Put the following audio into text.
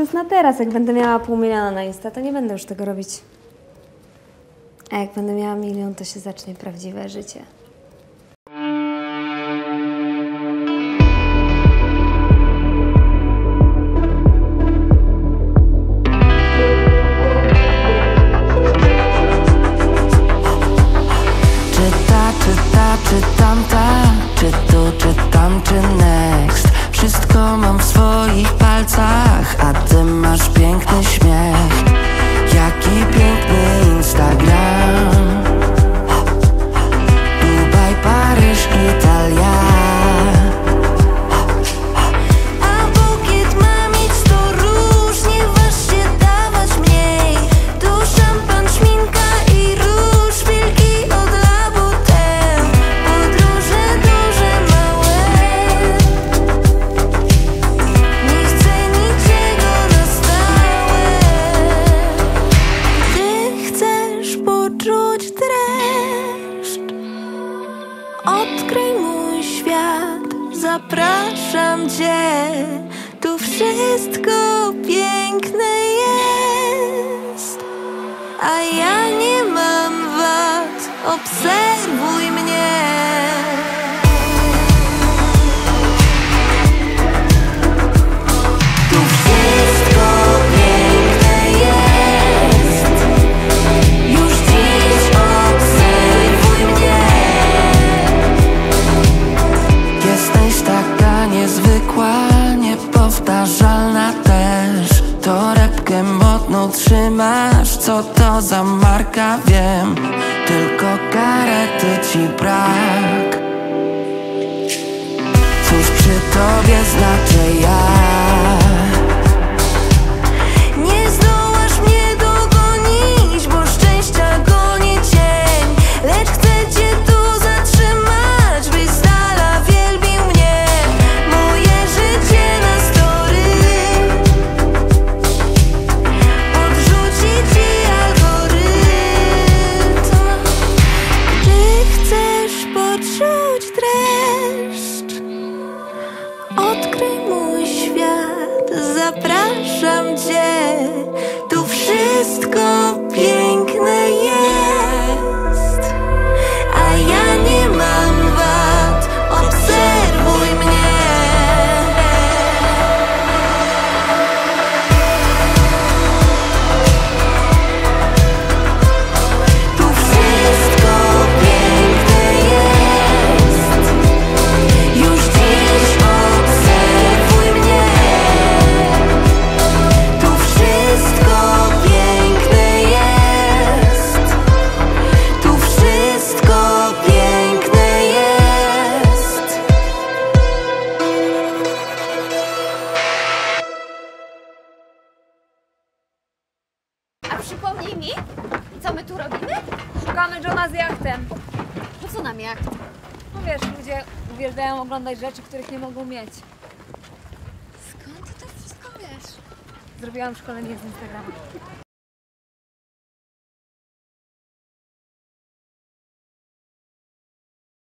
to jest na teraz. Jak będę miała 500 000 na Insta, to nie będę już tego robić. A jak będę miała 1 000 000, to się zacznie prawdziwe życie. Odkryj mój świat, zapraszam Cię, tu wszystko piękne jest, a ja nie mam wad, obserwuj mnie. Niepowtarzalna też, torebkę modną trzymasz. Co to za marka? Wiem, tylko karety ci brak. Cóż przy tobie znaczy ja? Zapraszam Cię, tu wszystko piękne jest, a ja nie mam wad, obserwuj mnie. Tu wszystko piękne jest, już dziś obserwuj mnie. Przypomnij mi, co my tu robimy? Szukamy Johna z jachtem. Po co nam jacht? No wiesz, ludzie uwielbiają oglądać rzeczy, których nie mogą mieć. Skąd ty to wszystko wiesz? Zrobiłam szkolenie z Instagrama.